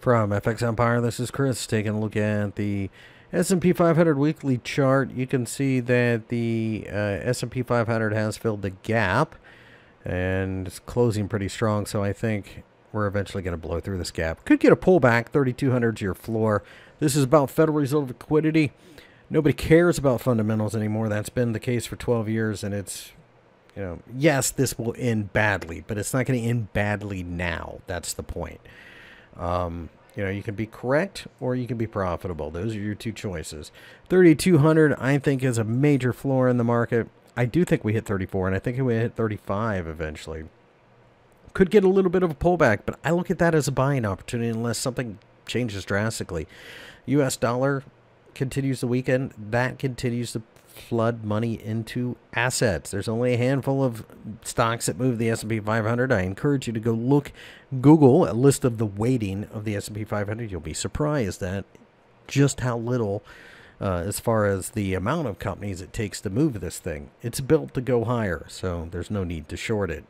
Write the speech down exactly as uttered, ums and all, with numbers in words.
From F X Empire, this is Chris taking a look at the S and P five hundred weekly chart. You can see that the uh, S and P five hundred has filled the gap and it's closing pretty strong, so I think we're eventually going to blow through this gap. Could get a pullback. thirty-two hundred's your floor. This is about Federal Reserve liquidity. Nobody cares about fundamentals anymore. That's been the case for twelve years, and it's, you know, yes, this will end badly, but it's not going to end badly now. That's the point. Um, you know, you can be correct or you can be profitable. Those are your two choices. thirty-two hundred, I think, is a major floor in the market. I do think we hit thirty-four, and I think we hit thirty-five eventually. Could get a little bit of a pullback, but I look at that as a buying opportunity unless something changes drastically. U S dollar continues the weekend. That continues to flood money into assets. There's only a handful of stocks that move the S and P five hundred. I encourage you to go look, Google a list of the weighting of the S and P five hundred. You'll be surprised at just how little, uh, as far as the amount of companies it takes to move this thing. It's built to go higher, so there's no need to short it.